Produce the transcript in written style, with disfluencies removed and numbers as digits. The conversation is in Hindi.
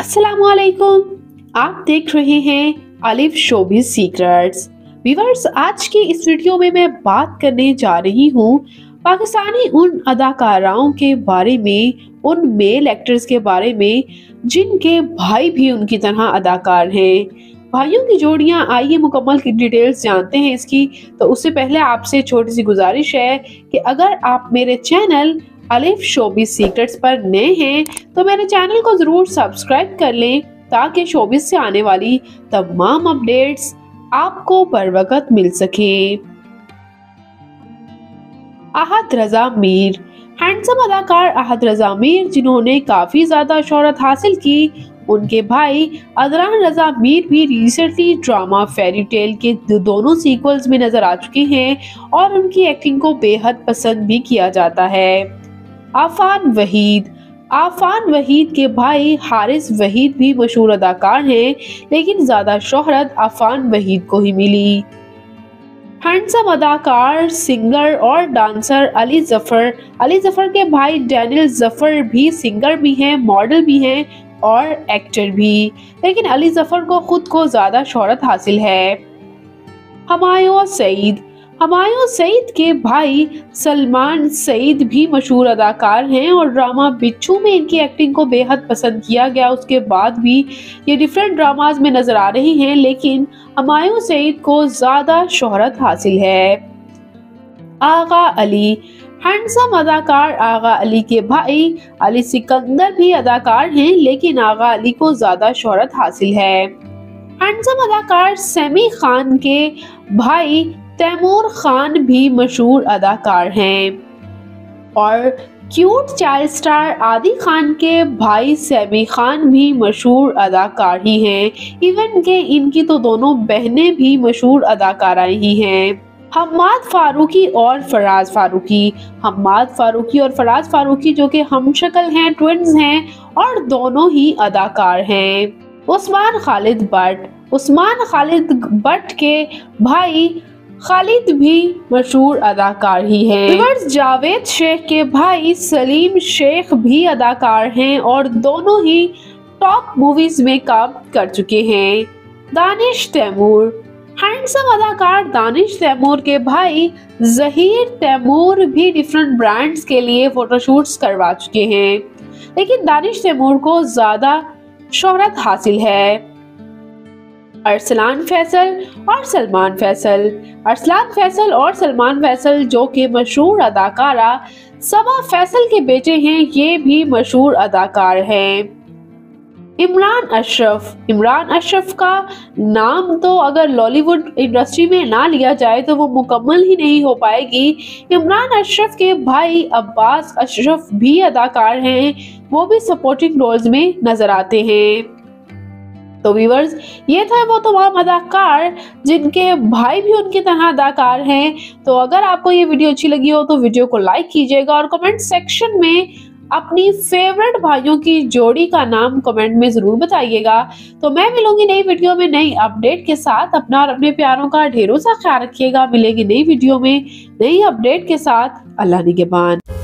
अस्सलामुअलैकुम, आप देख रहे हैं अलिफ शोबिज़ सीक्रेट्स। व्यूअर्स, आज के इस वीडियो में मैं बात करने जा रही हूँ पाकिस्तानी उन अदाकाराओं के बारे में, उन मेल एक्टर्स के बारे में जिनके भाई भी उनकी तरह अदाकार हैं। भाइयों की जोड़ियां, आइए मुकम्मल की डिटेल्स जानते हैं इसकी। तो उससे पहले आपसे छोटी सी गुजारिश है कि अगर आप मेरे चैनल अलिफ शोबिज़ सीक्रेट्स पर नए हैं तो मेरे चैनल को ज़रूर सब्सक्राइब कर लें ताकि शोबिज़ से आने वाली तमाम अपडेट्स आपको बरवकत मिल सकें। आहद रजा मीर, हैंडसम अदाकार आहद रजा मीर जिन्होंने काफ़ी ज़्यादा शोहरत हासिल की। उनके भाई अदनान रजा मीर भी रिसेंटली ड्रामा फेरी टेल के दोनों सीक्वल्स में नज़र आ चुके हैं और उनकी एक्टिंग को बेहद पसंद भी किया जाता है। अफान वहीद, अफान वहीद के भाई हारिस वहीद भी मशहूर अदाकार हैं, लेकिन ज़्यादा शोहरत अफान वहीद को ही मिली। हैंडसम अदाकार, सिंगर और डांसर अली ज़फर, अली ज़फर के भाई डैनियल ज़फर भी सिंगर भी हैं, मॉडल भी हैं और एक्टर भी, लेकिन अली ज़फर को ख़ुद को ज़्यादा शोहरत हासिल है। हुमायूं सईद, हुमायूं सईद के भाई सलमान सईद भी मशहूर अदाकार हैं और ड्रामा बिच्छू में इनकी एक्टिंग को बेहद पसंद किया गया। उसके बाद भी ये डिफरेंट ड्रामाज में नज़र आ रही हैं, लेकिन हुमायूं सईद को ज़्यादा शोहरत हासिल है। आगा अली, हैंडसम अदाकार आगा अली के भाई अली सिकंदर भी अदाकार हैं, लेकिन आगा अली को ज़्यादा शोहरत हासिल है। हैंडसम अदाकार समी खान के भाई तैमूर खान भी मशहूर अदाकार हैं और क्यूट चाइल्ड स्टार आदि खान के भाई सैमी खान भी मशहूर अदाकार ही हैं। इवन के इनकी तो दोनों बहनें भी मशहूर अदाकाराएं ही हैं। हम्माद फारूकी और फराज फारूकी, हम्माद फारूकी और फराज फारूकी जो कि हमशक्ल हैं, ट्विन्स हैं और दोनों ही अदाकार हैं। उस्मान खालिद बट, उस्मान खालिद बट के भाई खालिद भी मशहूर अदाकार ही हैं। जावेद शेख के भाई सलीम शेख भी अदाकार हैं और दोनों ही टॉप मूवीज में काम कर चुके हैं। दानिश तैमूर, हैंडसम अदाकार दानिश तैमूर के भाई ज़हीर तैमूर भी डिफरेंट ब्रांड्स के लिए फोटोशूट्स करवा चुके हैं, लेकिन दानिश तैमूर को ज़्यादा शोहरत हासिल है। अरसलान फैसल और सलमान फैसल, अरसलान फैसल और सलमान फैसल जो कि मशहूर अदाकारा सबा फैसल के बेटे हैं, ये भी मशहूर अदाकार हैं। इमरान अशरफ, इमरान अशरफ का नाम तो अगर लॉलीवुड इंडस्ट्री में ना लिया जाए तो वो मुकम्मल ही नहीं हो पाएगी। इमरान अशरफ के भाई अब्बास अशरफ भी अदाकार हैं, वो भी सपोर्टिंग रोल्स में नज़र आते हैं। तो व्यूअर्स, ये था वो तमाम अदाकार जिनके भाई भी उनकी तरह अदाकार हैं। तो अगर आपको ये वीडियो अच्छी लगी हो तो वीडियो को लाइक कीजिएगा और कमेंट सेक्शन में अपनी फेवरेट भाइयों की जोड़ी का नाम कमेंट में ज़रूर बताइएगा। तो मैं मिलूंगी नई वीडियो में नई अपडेट के साथ। अपना और अपने प्यारों का ढेरों सा ख्याल रखिएगा। मिलेगी नई वीडियो में नई अपडेट के साथ। अल्लाह निगहबान।